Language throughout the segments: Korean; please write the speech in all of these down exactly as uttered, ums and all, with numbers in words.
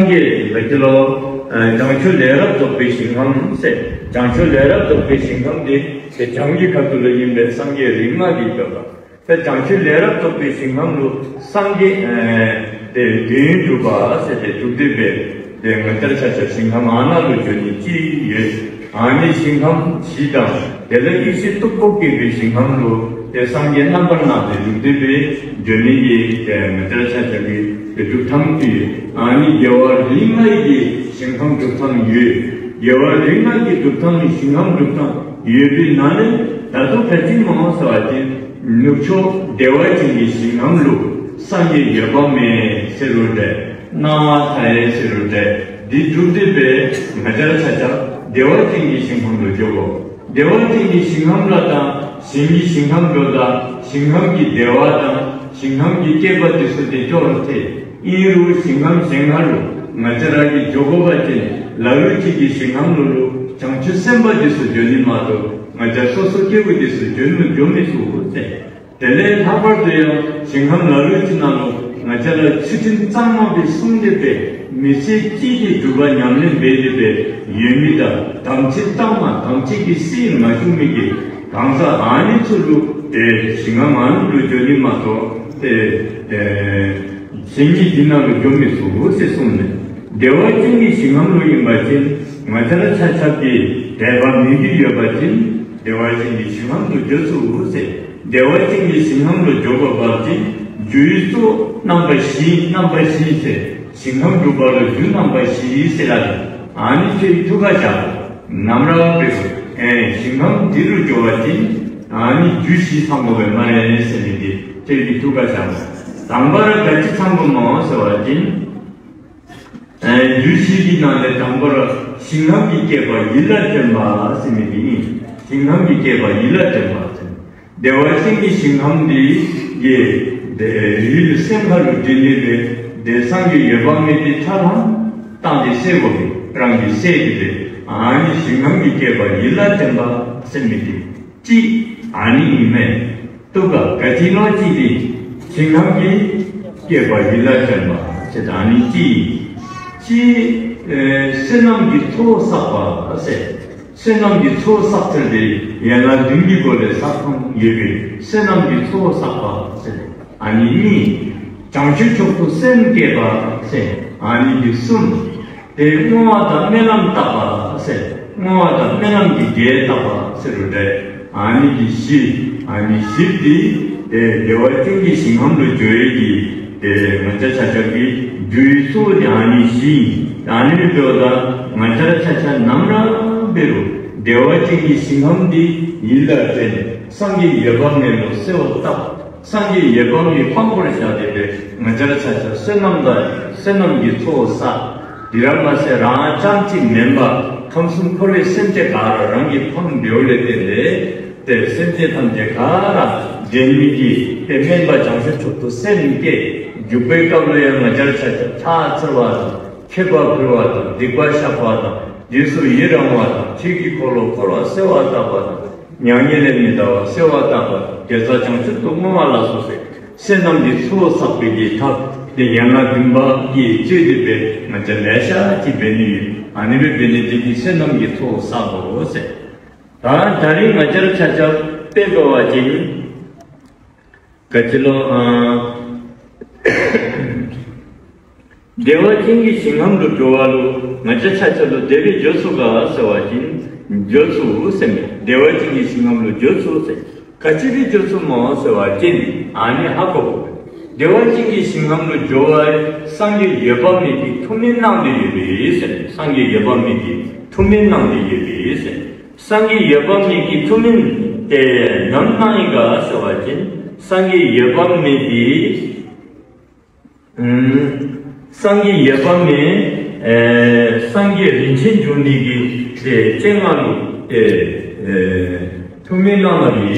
이게 백질로 장출 내력 접해 신경 세 장출 내력 접해 신경이 제 장기 같은 임대 상계 링마디 있다가 그 장출 내력 접해 신경로 상계 대 대주바 세대 두대배 대 먼저서 신경 안으로 주니지 예 아니 신경 지다 내력이 시 똑똑히 신경로 대상계 남번나 두대배 주니기 대 먼저서 저기 두탕기 아니 여와 링마이기 신강 두탕 유 여와 링마이기 두탕 신강 두탕 유비 나는 나도 같은 마음서 아지 누초 대화진이 신강로 상계 여밤에 세로데 나와 사에 세로데 디주데베 맞아 찾아 대화진이 신강로 되고 대화진이 신강라다 신기 신강교다 신강기 대화다 신강기 깨버듯이 되죠. 이루 신강 생활로 마저라기 조고받지 라우치기 신강로로 장추센바지수 전임마도 마저 소속계부지수 전문 교미수고세 델레 타벌도여 신강 라우치나로 마저라 추진 짱마비 승대배 미세 찌기 두바 냠는 베지배 유미다 당치 땅마 당치기 쓰인 마중미기 강사 아니출로 대 신강 안으로 전임마도 대 신기 지나로 교미수고 세송네 대화진기 신강로인 바친 마자라 차차기 대방미기 여바친 대화진기 신강로 저수고 세 대화진기 신강로 저거바친 주의소 남바시 남바시세 신강조바로 주 남바시세라 아니 제주가자 남라 에 신강 뒤로 좋아진 아니 주시 상법에 만에 세미디 제주가자 담바를 같이 참고 먹어서 왔지 유식이 나한테 담바를 신강기 깨봐 일라점 봤으니 신강기 깨봐 일라점 봤으니 내가 생기 신강기 예내 생활을 지내되 내 상기 예방에 차랑 땅에 세고 땅에 세기되 아니 신강기 깨봐 일라점 봤으니 지 아니면 또가 가지노지리 신강기 깨봐 일라점바 제단이 지지 신강기 토사바 세 신강기 토사틀리 얘가 능기고래 사품 예비 신강기 토사바 세 아니니 장실적도 센 깨봐 세 아니니 숨 대우하다 매남다바 세 우하다 매남기 개다바 세로데 아니니 시 아니 시디 예, 대화중기 신강로 조회기, 예, 먼저 차차기, 주의소 아니시, 아닐 배우다, 먼저 차차 남라배로, 대화중기 신강디 일라된, 상기 예방내로 세웠다, 상기 예방이 환불을 해야되는데, 먼저 차차 세남다, 세남기 토사, 디라마세 라장치 멤버, 컴슨콜리 센테 가라랑기 펑 묘래되는데, 때 센테 탐제 가라, 제미기 대면과 장세초도 센게 육백가구에 맞아서 차 들어와서 캐과 들어와서 니과샤파다 예수 예랑와다 지기콜로 걸어 세워다바다 명예냅니다 세워다바다 그래서 장세도 무말라서 세남기 수호사백이 다 양아등박이 제집에 맞아 내샤 집에니 아니면 베네디기 세남기 수호사고 세 다른 다리 맞아서 찾아 빼고와지 그치로 대화진기 신강도 교화로 먼저 차차로 대비 저수가 서와진 저수 셈 대화진기 신강도 저수 셈 같이 저수 뭐 서와진 아니 하고 대화진기 신강도 교화 상계 예방미기 투민남도 예비 셈 상계 예방미기 투민남도 예비 셈 상계 예방미기 투민 때 남나이가 서와진 상기 예방미기 음 상기 예방미 에 상기 린첸존리기 제 쟁하루 에 투명함이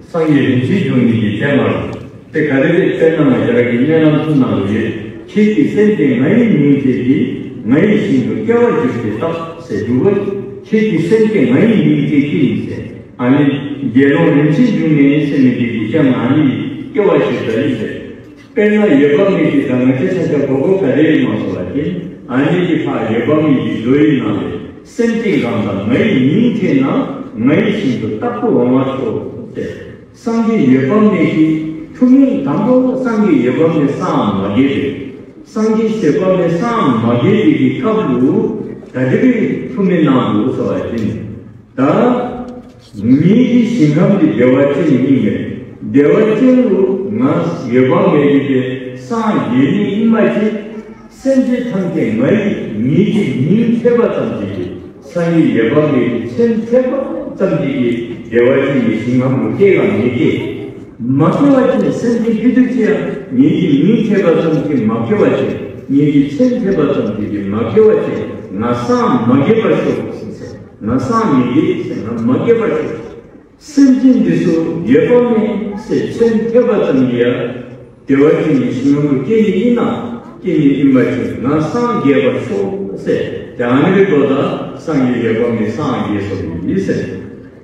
상기 린첸존리기 쟁하루 때 가르게 쟁하나 저렇게 일년한 순나오게 체기 센데 나의 니제기 나의 신도 깨워줄 때다 세두고 체기 센데 나의 니제기 이제 아니 예로는 친중에 세미기 많이 껴와실 때 빼나 예방미기 당을 찾아보고 가려야 맞아야지 identify among 너희 나 sending 간다. 너희 민테나 너희 신도 딱고 원하죠. 상기 예방내기 투명 담보 상기 예방내 싸움 마게리 상기 세방내 싸움 마게리기 까불로 다들이 투명 나무 써야지. 다 미리 신감이 되어진 이게 되어진으로 나 예방내기에 싸 예리 인마지 센지 탄게 너희 미지 민태가 던지기 상위 예방내기 센태가 던지기 대화진 예신감을 깨간 얘기 막혀왔지 센지 비둘지야 얘기 민태가 던지기 막혀왔지 얘기 센태가 던지기 막혀왔지 나싸움 막혀갈 수 없었어 나싸움 얘기 생각 막혀갈 수 없어 센진지수 예방에 센태가 던지야 대화진 예신감을 깨이나 깨이 인마지 나싸움 개발 수 없었어 대한민국보다 상위 예방의 상위에서도 있어요.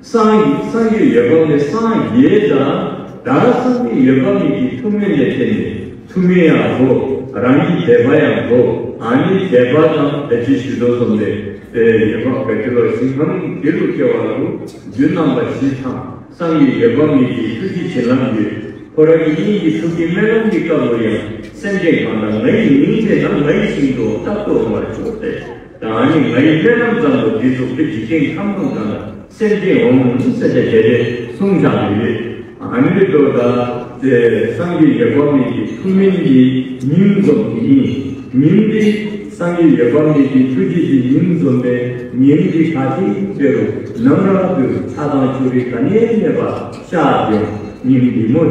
상위, 상위 예방의 상위에다 다상위 예방이 투명해야 되니 투명해야 하고 랑이 대봐야 하고 아니 대봐야 배치시도 선데 예방 배치로 신경 기록해와도 유난과 시상 상위 예방이 특히 질란지 호랑이 이익이 특히 매력니까 뭐야 생계에 관한 너희 인재나 너희 신도 딱도 말해줘 아니, 너희 회남장도 계속 지킨 한국당은 세계 오는 세계 제대 성장률이 아무래도다 상위 예방이 국민이 민족이 민들이 상위 예방이 주지지 민족의 민들까지 제로 남라도 사단 조리까지 해봐 샤드 민들은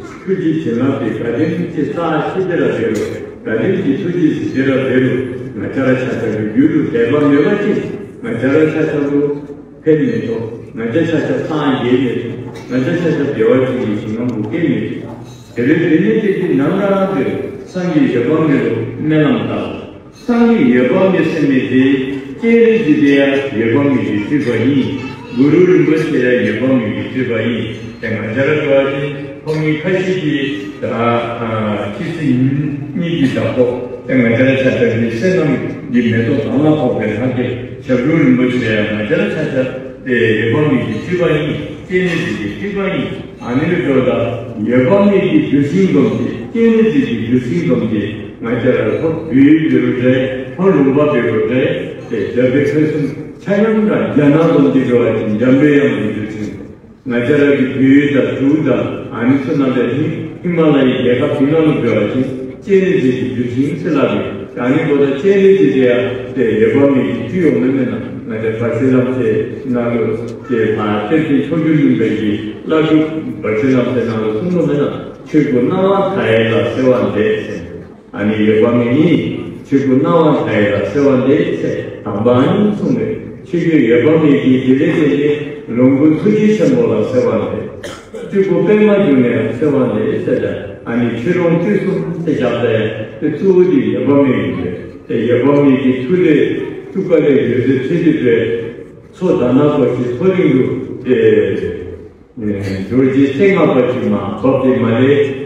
휴지 진압이 가정지 사 시대라대로 가정지 휴지 시대라대로 마차라차차로 유류 대방 여가신 마차라차차로 팬미도 마차라차차 사 예리에서 나자샤샤 대화중이 신경부 게임이지. 대략 남라한테 상위 예방으로 내남다. 상위 예방의 셈이지, 깨리지대야 예방이 있을거니, 무료를 못해야 예방이 있을거니, 장관자를 좋아하지, 홍이 카시기, 다, 키스 인이기 잡고, 장관자를 찾아가니, 세상 님에도 방학법을 하게, 적용을 못해야 장관자를 찾아, 예방이 있을거니, 깨어지기 기관이 아니를 들어다 예방이 교신검지 깨어지기 교신검지 맞아라고 위의대로자에 헐룸바대로자에 저백선순 차영과 연합원지 좋아진 연배형원지 맞아라기 위의다 두다 아니소나다니 히말라이 내가 비난을 좋아진 깨어지기 교신슬라비 아니보다 깨어지기야 예방이 뛰어오는 맞아 발생함에 나로 제 마태의 초주인들이 라고 발생함에 나로 숨으면 출구나와 다이라 세원대 아니 예방이 출구나와 다이라 세원대 담반 숨을 출구 예방이 기대되지 농구 투지션 몰라 세원대 출구 백만 중에 세원대 세자 아니 출원 출수 세자대 그 투지 예방이인데 예방이 투대 주가에 대해서 체질에 소단하고 소리로 조지 생각하지만 법제만에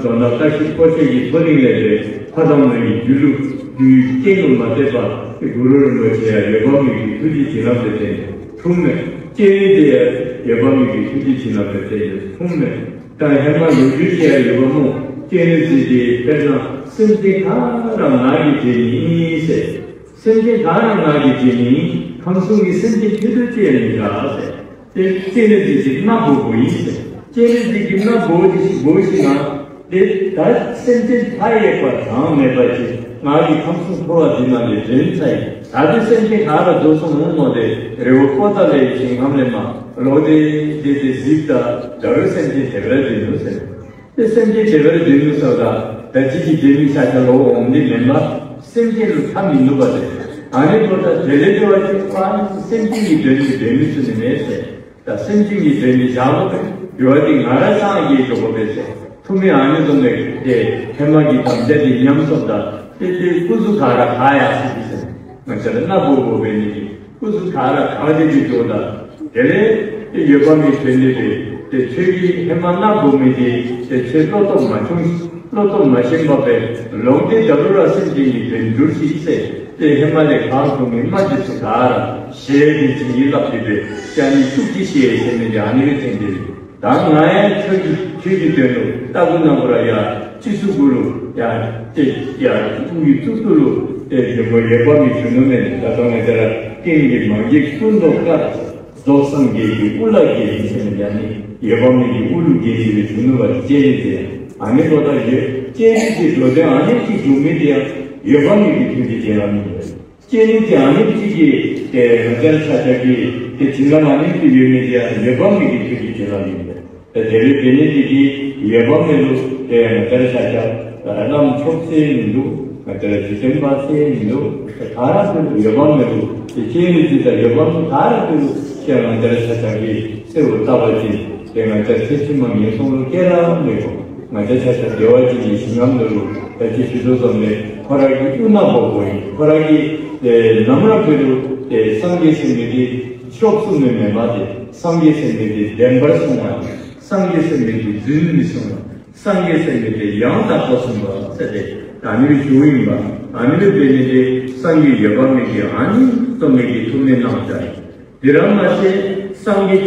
전화 다시 꼬시기 소리에 화장품이 유로 유행을 맞대봐 그거를 뭐야 예방이 굳이 지나갈 때 분명 제일에 예방이 굳이 지나갈 때 분명 단 해만 유지해야 예방은 제일이 빼나 선택하라 나이 제일이세. 선제 다른 나기지니 방송이 선제 표들지입니다. 제네지지 나보고 있어. 제네지지 나보지 보이시나? 내 선제 파이에 거 다음에 봐지. 나기 방송 보아지만 전체 다들 선제 가라 조성은 뭐데 레오포다레 지금에만 로데 데데지다 저 선제 제대로 되는데. 제 선제 제대로 되는서다. 대지기 재미사로 옴니 멤버 생계를 참 인도가 돼. 아내보다 제대로 하지, 꽝, 생계이 되는 재미있는 애세. 자, 승진이 되니 작업을 요하딩 나라상의 조법에서 품이 아니던데 이제 해막이 담대리 인형선다 일일 꾸수가라 가야 쓰기세 그래서 나보고 뵈니 꾸수가라 가지기 좋다 그래 여밤이 되니 제 책이 해만나 보면이 제책 로또 맞춤 로또 맞은 법에 롱대 더불어 승진이 된 줄이 있어요. 해만의 가동이 맞을수 가라 시에이지 일납비들 아니 축지시에 있는지 아니겠는지 난 나의 책이 책이 되는 따분나무라야 지수구로 야야 우리 뚜뚜루 뭐 예방이 주는 나중에 따라 게임이 막이 순도가 독성계이 올라계에 있는지 아니 예방이 우르계에 주는 것이 제일 아니보다 이제 제일 로데 아니지 주미디야 예방이 비틀기 제안입니다. 제일이 아니지기 대전사적이 대진감 아닌지 위원회에 예방이 비틀기 제안입니다. 대를 베네지기 예방으로 대전사적 나남 촉세인도 그때 지생바세인도 다락도 예방으로 제일이다 예방 다락도 대전사적이 세웠다버지 대전사적 세심한 예송을 깨라내고 대전사적 여와지기 신감으로 다시 주도선에 허락이 끝나보고이 허락이 너무나 그래도 상계생들이 추억수님에 맞이 상계생들이 렘벌승화 상계생들이 즈음이승화 상계생들이 양다포승화 아니면 주인과 아니면 되는데 상계 여방에게 아니 또에게 돈에 남자 이런 맛이 상계